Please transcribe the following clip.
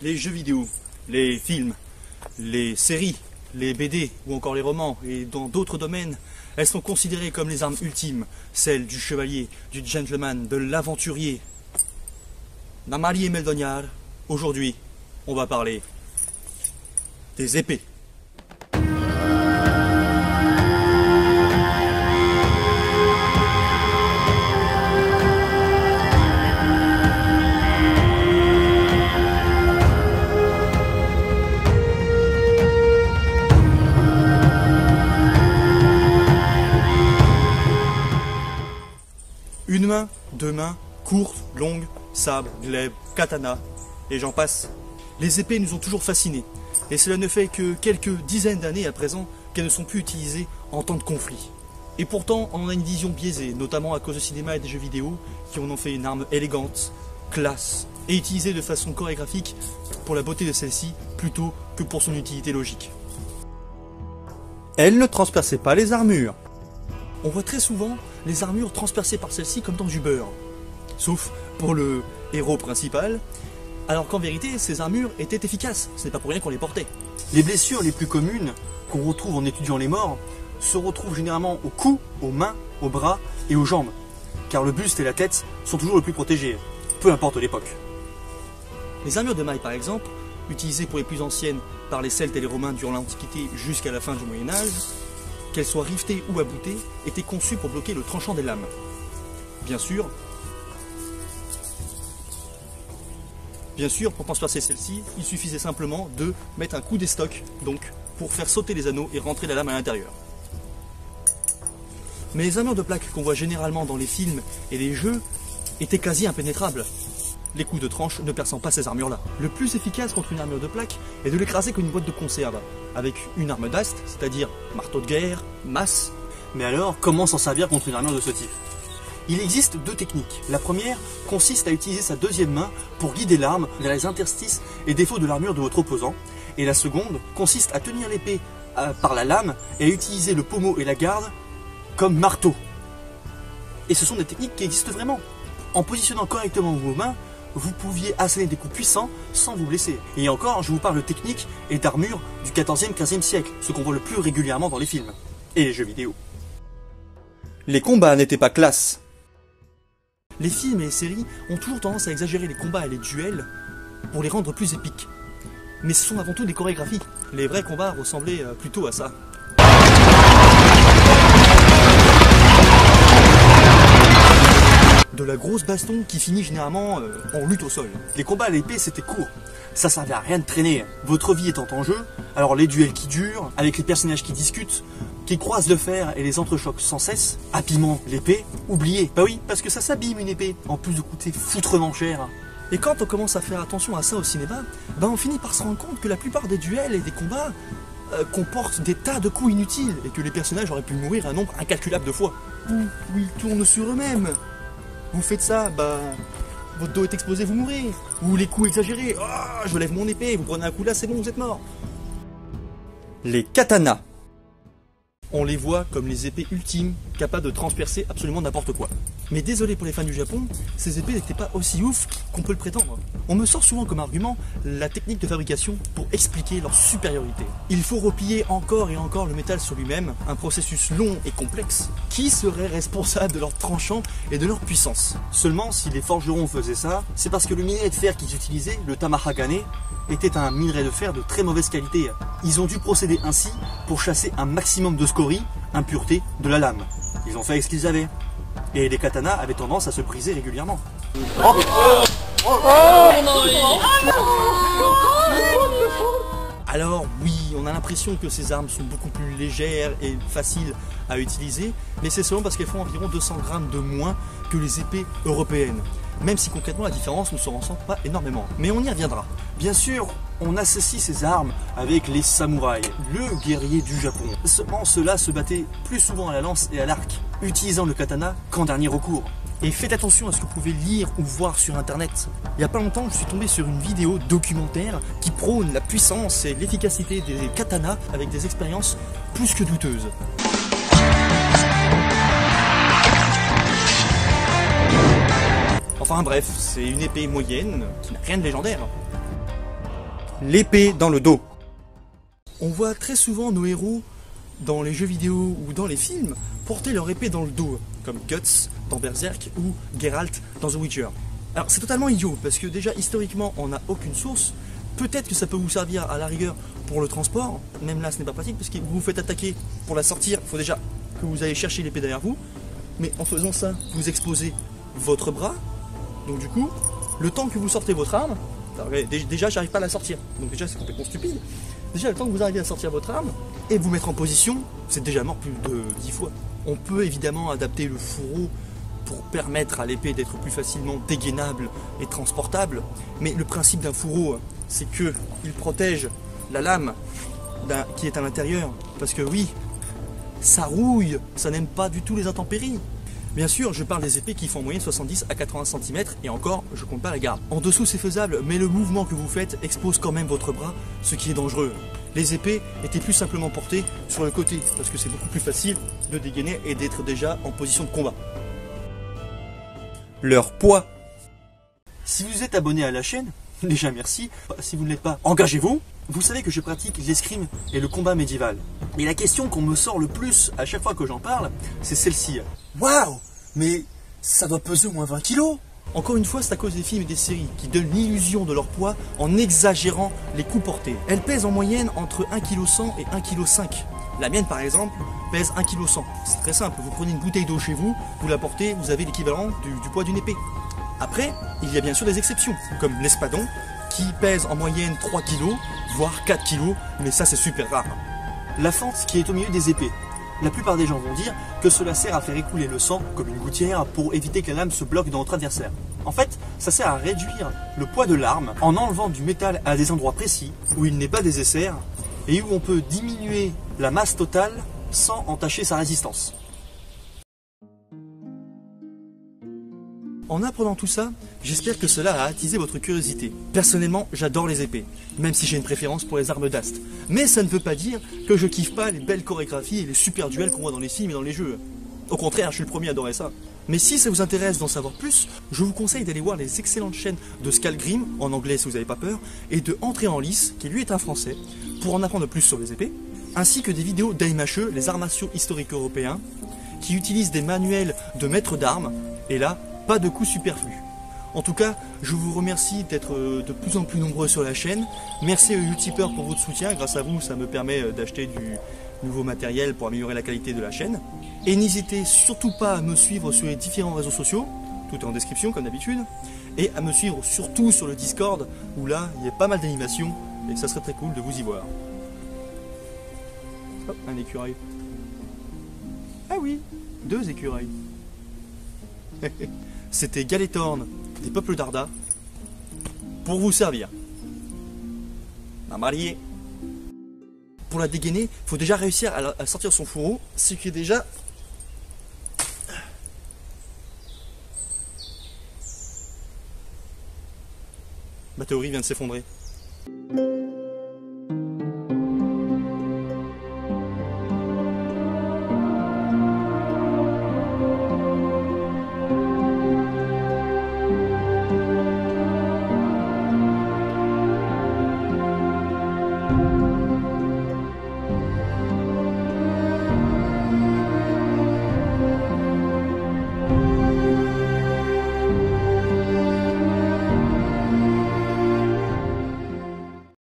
les jeux vidéo, les films, les séries, les BD ou encore les romans, et dans d'autres domaines, elles sont considérées comme les armes ultimes, celles du chevalier, du gentleman, de l'aventurier. Namarië Meldonyar, aujourd'hui, on va parler des épées. Une main, deux mains, courte, longue, sabre, glaive, katana, et j'en passe. Les épées nous ont toujours fascinés, et cela ne fait que quelques dizaines d'années à présent qu'elles ne sont plus utilisées en temps de conflit. Et pourtant, on en a une vision biaisée, notamment à cause du cinéma et des jeux vidéo, qui en ont fait une arme élégante, classe, et utilisée de façon chorégraphique pour la beauté de celle-ci, plutôt que pour son utilité logique. Elle ne transperçait pas les armures. On voit très souvent les armures transpercées par celle-ci comme dans du beurre. Sauf pour le héros principal, alors qu'en vérité, ces armures étaient efficaces, ce n'est pas pour rien qu'on les portait. Les blessures les plus communes, qu'on retrouve en étudiant les morts, se retrouvent généralement au cou, aux mains, aux bras et aux jambes, car le buste et la tête sont toujours les plus protégés, peu importe l'époque. Les armures de mailles par exemple, utilisées pour les plus anciennes par les Celtes et les Romains durant l'Antiquité jusqu'à la fin du Moyen-Âge, qu'elles soient rivetées ou aboutées, étaient conçues pour bloquer le tranchant des lames. Bien sûr, pour transpercer celle-ci, il suffisait simplement de mettre un coup d'estoc, donc pour faire sauter les anneaux et rentrer la lame à l'intérieur. Mais les armures de plaques qu'on voit généralement dans les films et les jeux étaient quasi impénétrables, les coups de tranche ne perçant pas ces armures-là. Le plus efficace contre une armure de plaque est de l'écraser comme une boîte de conserve, avec une arme d'ast, c'est-à-dire marteau de guerre, masse. Mais alors, comment s'en servir contre une armure de ce type? Il existe deux techniques. La première consiste à utiliser sa deuxième main pour guider l'arme vers les interstices et défauts de l'armure de votre opposant, et la seconde consiste à tenir l'épée par la lame et à utiliser le pommeau et la garde comme marteau. Et ce sont des techniques qui existent vraiment. En positionnant correctement vos mains, vous pouviez asséner des coups puissants sans vous blesser. Et encore, je vous parle de techniques et d'armures du 14e-15e siècle, ce qu'on voit le plus régulièrement dans les films et les jeux vidéo. Les combats n'étaient pas classe. Les films et les séries ont toujours tendance à exagérer les combats et les duels pour les rendre plus épiques. Mais ce sont avant tout des chorégraphies. Les vrais combats ressemblaient plutôt à ça. De la grosse baston qui finit généralement en lutte au sol. Les combats à l'épée c'était court, ça servait à rien de traîner. Votre vie étant en jeu, alors les duels qui durent, avec les personnages qui discutent, qui croisent de fer et les entrechoquent sans cesse, abîmant l'épée, oubliez. Bah oui, parce que ça s'abîme une épée, en plus de coûter foutrement cher. Et quand on commence à faire attention à ça au cinéma, bah on finit par se rendre compte que la plupart des duels et des combats comportent des tas de coups inutiles et que les personnages auraient pu mourir un nombre incalculable de fois. Ou ils tournent sur eux-mêmes. Vous faites ça, bah, votre dos est exposé, vous mourrez. Ou les coups exagérés, oh, je lève mon épée, vous prenez un coup là, c'est bon, vous êtes mort. Les katanas. On les voit comme les épées ultimes, capables de transpercer absolument n'importe quoi. Mais désolé pour les fans du Japon, ces épées n'étaient pas aussi ouf qu'on peut le prétendre. On me sort souvent comme argument la technique de fabrication pour expliquer leur supériorité. Il faut replier encore et encore le métal sur lui-même, un processus long et complexe. Qui serait responsable de leur tranchant et de leur puissance? Seulement, si les forgerons faisaient ça, c'est parce que le minerai de fer qu'ils utilisaient, le Tamahagane, était un minerai de fer de très mauvaise qualité. Ils ont dû procéder ainsi pour chasser un maximum de scories, impuretés, de la lame. Ils ont fait avec ce qu'ils avaient. Et les katanas avaient tendance à se briser régulièrement. Alors oui, on a l'impression que ces armes sont beaucoup plus légères et faciles à utiliser, mais c'est seulement parce qu'elles font environ 200 grammes de moins que les épées européennes. Même si concrètement la différence ne se ressent pas énormément. Mais on y reviendra. Bien sûr, on associe ces armes avec les samouraïs, le guerrier du Japon. Cependant, ceux-là se battaient plus souvent à la lance et à l'arc, utilisant le katana qu'en dernier recours. Et faites attention à ce que vous pouvez lire ou voir sur internet. Il n'y a pas longtemps, je suis tombé sur une vidéo documentaire qui prône la puissance et l'efficacité des katanas avec des expériences plus que douteuses. Enfin bref, c'est une épée moyenne qui n'a rien de légendaire. l'épée dans le dos. On voit très souvent nos héros dans les jeux vidéo ou dans les films porter leur épée dans le dos, comme Guts dans Berserk ou Geralt dans The Witcher. Alors c'est totalement idiot, parce que déjà historiquement on n'a aucune source. Peut-être que ça peut vous servir à la rigueur pour le transport, même là ce n'est pas pratique, parce que vous vous faites attaquer, pour la sortir, il faut déjà que vous allez chercher l'épée derrière vous, mais en faisant ça, vous exposez votre bras, donc du coup, le temps que vous sortez votre arme, déjà j'arrive pas à la sortir, donc déjà c'est complètement stupide, déjà le temps que vous arrivez à sortir votre arme, et vous mettre en position, c'est déjà mort plus de 10 fois. On peut évidemment adapter le fourreau pour permettre à l'épée d'être plus facilement dégainable et transportable, mais le principe d'un fourreau, c'est qu'il protège la lame qui est à l'intérieur, parce que oui, ça rouille, ça n'aime pas du tout les intempéries. Bien sûr, je parle des épées qui font en moyenne 70 à 80 cm, et encore, je compte pas la garde. En dessous, c'est faisable, mais le mouvement que vous faites expose quand même votre bras, ce qui est dangereux. Les épées étaient plus simplement portées sur le côté, parce que c'est beaucoup plus facile de dégainer et d'être déjà en position de combat. Leur poids. Si vous êtes abonné à la chaîne, déjà merci, si vous ne l'êtes pas, engagez-vous. Vous savez que je pratique l'escrime et le combat médiéval. Et la question qu'on me sort le plus à chaque fois que j'en parle, c'est celle-ci. Waouh, mais ça doit peser au moins 20 kilos. Encore une fois, c'est à cause des films et des séries qui donnent l'illusion de leur poids en exagérant les coups portés. Elles pèsent en moyenne entre 1,1 kg et 1,5 kg. La mienne par exemple pèse 1,1 kg. C'est très simple, vous prenez une bouteille d'eau chez vous, vous la portez, vous avez l'équivalent du poids d'une épée. Après, il y a bien sûr des exceptions, comme l'espadon, qui pèse en moyenne 3 kg, voire 4 kg, mais ça c'est super rare. La fente qui est au milieu des épées. La plupart des gens vont dire que cela sert à faire écouler le sang comme une gouttière pour éviter que la lame se bloque dans notre adversaire. En fait, ça sert à réduire le poids de l'arme en enlevant du métal à des endroits précis où il n'est pas désessert et où on peut diminuer la masse totale sans entacher sa résistance. En apprenant tout ça, j'espère que cela a attisé votre curiosité. Personnellement, j'adore les épées, même si j'ai une préférence pour les armes d'ast. Mais ça ne veut pas dire que je kiffe pas les belles chorégraphies et les super duels qu'on voit dans les films et dans les jeux. Au contraire, je suis le premier à adorer ça. Mais si ça vous intéresse d'en savoir plus, je vous conseille d'aller voir les excellentes chaînes de Skallagrim, en anglais si vous n'avez pas peur, et de Entrer en Lice, qui lui est un français, pour en apprendre plus sur les épées, ainsi que des vidéos d'AMHE, les arts martiaux historiques européens, qui utilisent des manuels de maîtres d'armes, et là, pas de coups superflus. En tout cas, je vous remercie d'être de plus en plus nombreux sur la chaîne. Merci aux youtubeurs pour votre soutien. Grâce à vous, ça me permet d'acheter du nouveau matériel pour améliorer la qualité de la chaîne. Et n'hésitez surtout pas à me suivre sur les différents réseaux sociaux. Tout est en description, comme d'habitude. Et à me suivre surtout sur le Discord, où là, il y a pas mal d'animations. Et ça serait très cool de vous y voir. Oh, un écureuil. Ah oui, 2 écureuils. C'était Galethorne, des Peuples d'Arda, pour vous servir. Namarië. Pour la dégainer, il faut déjà réussir à sortir son fourreau, ce qui est déjà... Ma théorie vient de s'effondrer.